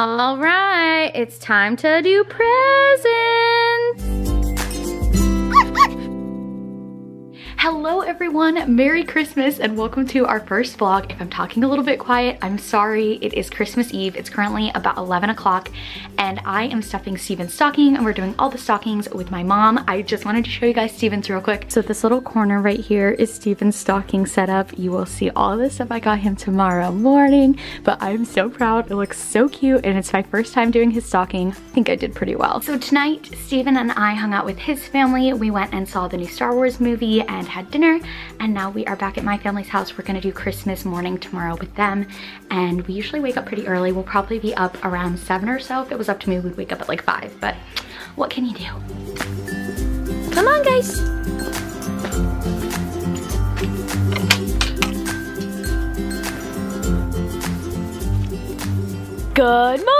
All right, it's time to do presents. Hello everyone, Merry Christmas and welcome to our first vlog. If I'm talking a little bit quiet, I'm sorry. It is Christmas Eve. It's currently about 11 o'clock and I am stuffing Steven's stocking and we're doing all the stockings with my mom. I just wanted to show you guys Steven's real quick. So this little corner right here is Steven's stocking setup. You will see all the stuff I got him tomorrow morning, but I'm so proud. It looks so cute and it's my first time doing his stocking. I think I did pretty well. So tonight, Steven and I hung out with his family. We went and saw the new Star Wars movie and had dinner, and now we are back at my family's house. We're gonna do Christmas morning tomorrow with them, and we usually wake up pretty early. We'll probably be up around 7 or so. If it was up to me, we'd wake up at like 5, but what can you do? Come on, guys. Good morning.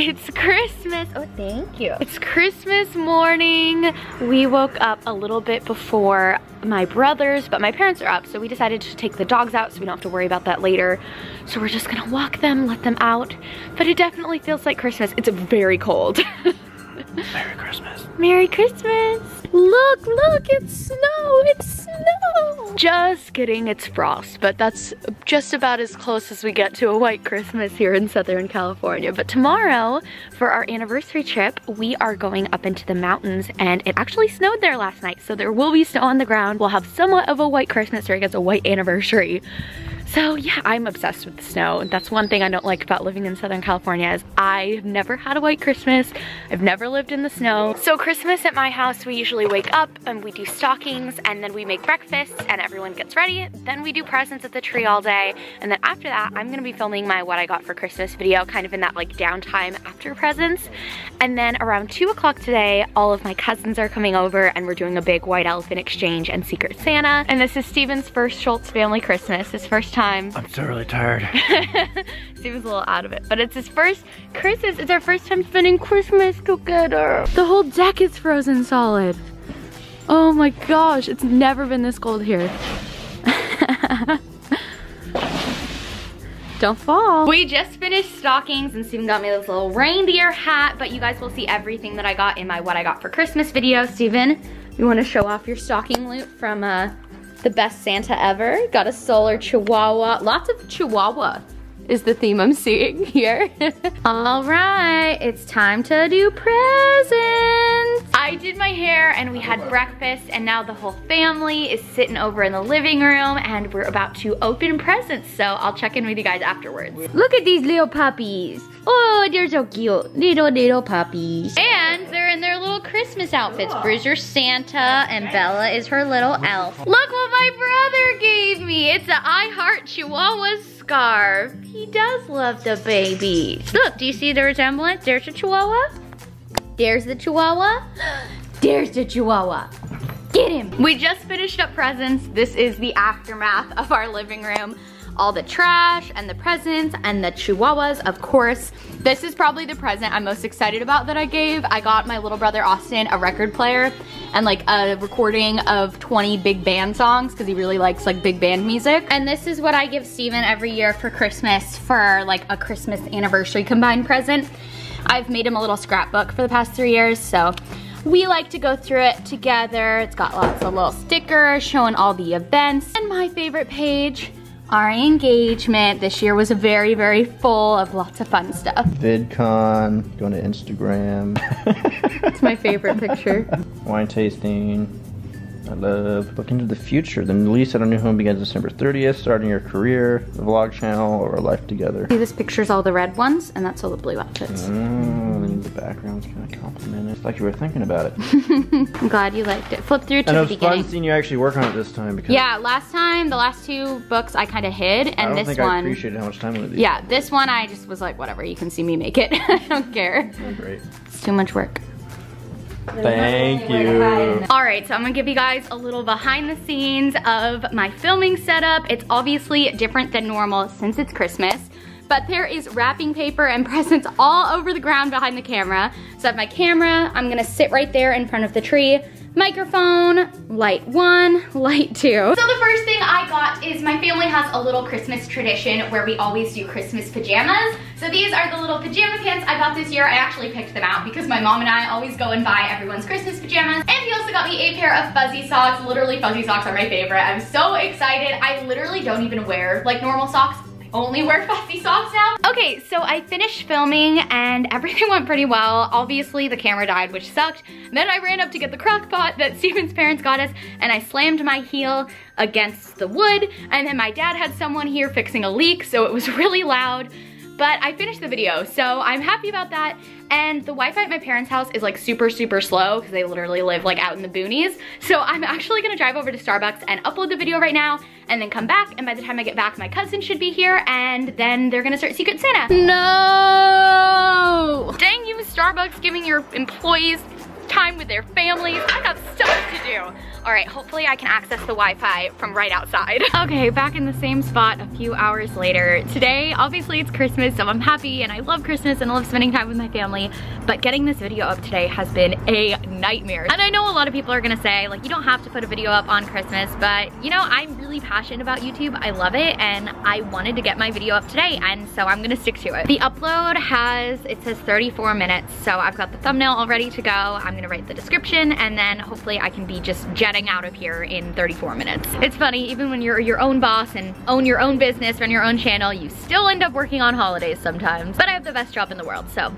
It's Christmas. Oh, thank you. It's Christmas morning. We woke up a little bit before my brothers, but my parents are up, so we decided to take the dogs out so we don't have to worry about that later. So we're just gonna walk them, let them out. But it definitely feels like Christmas. It's very cold. Merry Christmas. Merry Christmas. Look, look, it's snow, it's snow. Just kidding, it's frost, but that's just about as close as we get to a white Christmas here in Southern California. But tomorrow, for our anniversary trip, we are going up into the mountains, and it actually snowed there last night, so there will be snow on the ground. We'll have somewhat of a white Christmas, or I guess a white anniversary. So yeah, I'm obsessed with the snow. That's one thing I don't like about living in Southern California is I've never had a white Christmas. I've never lived in the snow. So Christmas at my house, we usually wake up and we do stockings and then we make breakfast and everyone gets ready. Then we do presents at the tree all day. And then after that, I'm gonna be filming my what I got for Christmas video kind of in that like downtime after presents. And then around 2 o'clock today, all of my cousins are coming over and we're doing a big white elephant exchange and Secret Santa. And this is Steven's first Schultz family Christmas, his first time. I'm so really tired. Steven's a little out of it, but it's his first Christmas. It's our first time spending Christmas together. The whole deck is frozen solid. Oh my gosh, it's never been this cold here. Don't fall. We just finished stockings and Steven got me this little reindeer hat, but you guys will see everything that I got in my what I got for Christmas video. Steven, you wanna show off your stocking loot from the best Santa ever. Got a solar chihuahua. Lots of chihuahua is the theme I'm seeing here. All right, it's time to do presents. I did my hair and we had breakfast and now the whole family is sitting over in the living room and we're about to open presents, so I'll check in with you guys afterwards. Look at these little puppies. Oh, they're so cute. Little puppies. And they're in their little Christmas outfits. Bruce, your Santa, and Bella is her little elf. Look what my brother gave me. It's an I Heart Chihuahua scarf. He does love the babies. Look, do you see the resemblance? There's the Chihuahua. There's the Chihuahua. There's the Chihuahua. Get him. We just finished up presents. This is the aftermath of our living room. All the trash and the presents and the chihuahuas, of course. This is probably the present I'm most excited about that I gave. I got my little brother Austin a record player and like a recording of 20 big band songs because he really likes like big band music. And this is what I give Steven every year for Christmas for like a Christmas anniversary combined present. I've made him a little scrapbook for the past 3 years, so we like to go through it together. It's got lots of little stickers showing all the events. And my favorite page, our engagement. This year was very, very full of lots of fun stuff. VidCon, going to Instagram. It's my favorite picture. Wine tasting, I love. Looking to the future, the lease at our new home begins December 30th, starting your career, the vlog channel, or our life together. See, this picture's all the red ones, and that's all the blue outfits. The background's kind of complimented. It's like you were thinking about it. I'm glad you liked it. Flip through to the beginning. And it was fun seeing you actually work on it this time. Because yeah, last time, the last two books I kind of hid, and this one. I don't think I appreciated how much time with these. Yeah, this one I just was like, whatever, you can see me make it. I don't care. Oh, great. It's too much work. Thank you. All right, so I'm gonna give you guys a little behind the scenes of my filming setup. It's obviously different than normal since it's Christmas, but there is wrapping paper and presents all over the ground behind the camera. So I have my camera, I'm gonna sit right there in front of the tree. microphone, light one, light two. So the first thing I got is my family has a little Christmas tradition where we always do Christmas pajamas. So these are the little pajama pants I got this year. I actually picked them out because my mom and I always go and buy everyone's Christmas pajamas. And he also got me a pair of fuzzy socks. Literally, fuzzy socks are my favorite. I'm so excited. I literally don't even wear like normal socks. Only wear fuzzy socks now. Okay, so I finished filming and everything went pretty well. Obviously the camera died, which sucked. Then I ran up to get the crock pot that Steven's parents got us and I slammed my heel against the wood, and then my dad had someone here fixing a leak, so it was really loud. But I finished the video, so I'm happy about that. And the Wi-Fi at my parents' house is like super, super slow because they literally live like out in the boonies. So I'm actually gonna drive over to Starbucks and upload the video right now and then come back. And by the time I get back, my cousin should be here and then they're gonna start Secret Santa. No! Dang you, Starbucks, giving your employees time with their families. I got stuff to do. All right, hopefully I can access the Wi-Fi from right outside. Okay, back in the same spot a few hours later. Today, obviously it's Christmas, so I'm happy and I love Christmas and I love spending time with my family, but getting this video up today has been a nightmare. And I know a lot of people are gonna say, like, you don't have to put a video up on Christmas, but you know, I'm really passionate about YouTube. I love it and I wanted to get my video up today, and so I'm gonna stick to it. The upload has, it says 34 minutes, so I've got the thumbnail all ready to go. I'm gonna write the description and then hopefully I can be just jetting out of here in 34 minutes. It's funny, even when you're your own boss and own your own business, run your own channel, you still end up working on holidays sometimes. But I have the best job in the world, so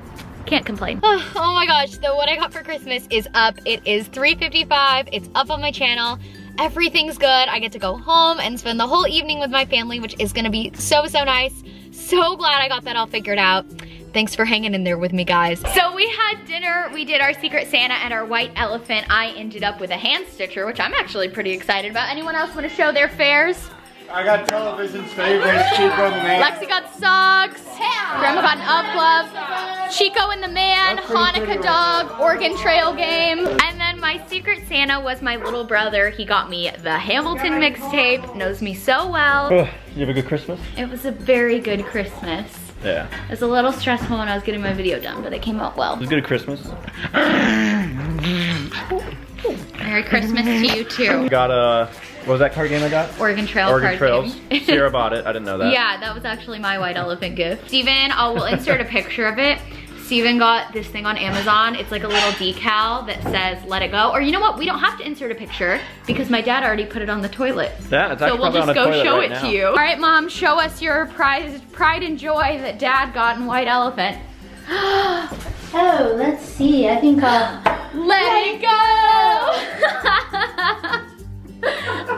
can't complain. Oh my gosh, so what I got for Christmas is up. It is 3:55, it's up on my channel. Everything's good. I get to go home and spend the whole evening with my family, which is gonna be so, so nice. So glad I got that all figured out. Thanks for hanging in there with me, guys. So we had dinner, we did our Secret Santa and our white elephant. I ended up with a hand stitcher, which I'm actually pretty excited about. Anyone else want to show their fares? I got television's favorites, Chico and the Man. Lexi got socks, Grandma got an up glove, Chico and the Man, Hanukkah dog, Oregon Trail game. And then my Secret Santa was my little brother. He got me the Hamilton mixtape, knows me so well. Oh, you have a good Christmas? It was a very good Christmas. Yeah. It was a little stressful when I was getting my video done, but it came out well. It was a good Christmas. Merry Christmas to you too. Got a, what was that card game I got? Oregon Trail Oregon Trails. Game. Sierra bought it, I didn't know that. Yeah, that was actually my white elephant gift. Steven, I will insert a picture of it. Steven got this thing on Amazon. It's like a little decal that says, let it go. Or you know what, we don't have to insert a picture because my dad already put it on the toilet. Yeah, it's actually on the toilet. So we'll just go show it to you. All right, Mom, show us your pride and joy that Dad got in white elephant. Oh, let's see, I think I'll... Let it go!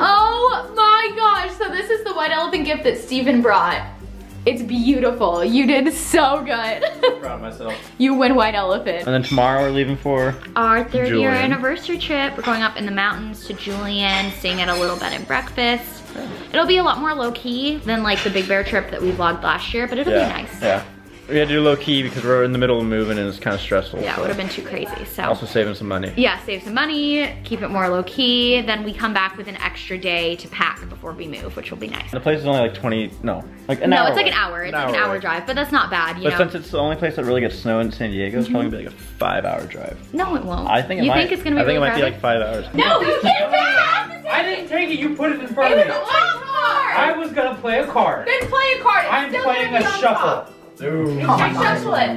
Oh my gosh, so this is the white elephant gift that Steven brought. It's beautiful. You did so good. I'm proud of myself. You win white elephant. And then tomorrow we're leaving for our third-year anniversary trip. We're going up in the mountains to Julian, staying at a little bed and breakfast. It'll be a lot more low-key than like the Big Bear trip that we vlogged last year, but it'll be nice. Yeah. We had to do low-key because we're in the middle of moving and it's kind of stressful. Yeah, so. It would have been too crazy, so. Also saving some money. Yeah, save some money, keep it more low-key, then we come back with an extra day to pack before we move, which will be nice. And the place is only like 20, no, like an hour. No, it's like an hour, it's like an hour drive, but that's not bad, you know? But since it's the only place that really gets snow in San Diego, it's probably gonna be like a 5-hour drive. No, it won't. I think it might. You think it's gonna be really crowded? I think it might be like 5 hours. No, you get back! I didn't take it, you put it in front of me. It was a wild card! I was gonna play a card. Then play a card, I'm playing a shuffle. Dude. You can't shuffle it.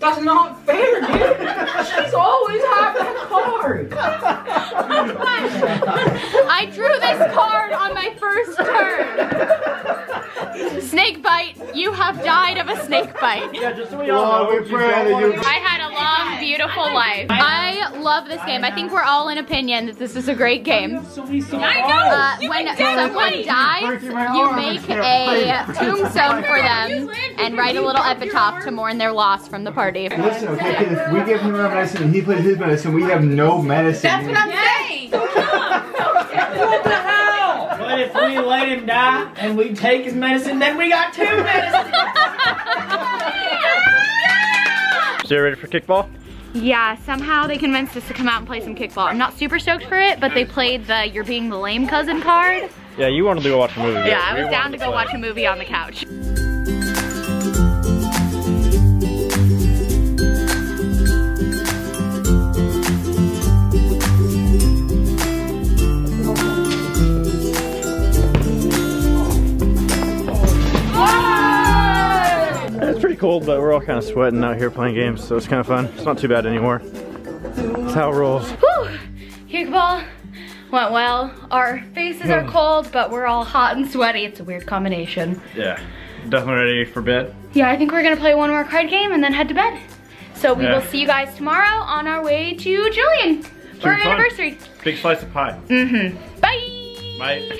That's not fair, dude. She's always had that card. I drew this card on my first turn. Snake bite. You have died of a snake bite. Yeah, just so we all know, we pray that you. I had a long, beautiful life. I love this game. I think we're all in opinion that this is a great game. I know. When someone dies, you make a tombstone for them and write a little epitaph to mourn their loss from the party. Listen, okay, if we give him our medicine and he plays his medicine, we have no medicine. That's what I'm saying! What the hell? But if we let him die and we take his medicine, then we got two medicines! So you ready for kickball? Yeah, somehow they convinced us to come out and play some kickball. I'm not super stoked for it, but they played the you're being the lame cousin card. Yeah, you wanted to go watch a movie. Yeah, I was down to go watch a movie on the couch. It's pretty cold, but we're all kind of sweating out here playing games, so it's kind of fun. It's not too bad anymore. That's how it rolls. Whew! Hoogball went well. Our faces are cold, but we're all hot and sweaty. It's a weird combination. Yeah. Definitely ready for bed. Yeah, I think we're gonna play one more card game and then head to bed. So we will see you guys tomorrow on our way to Jillian for our anniversary. Big slice of pie. Mm-hmm. Bye. Bye.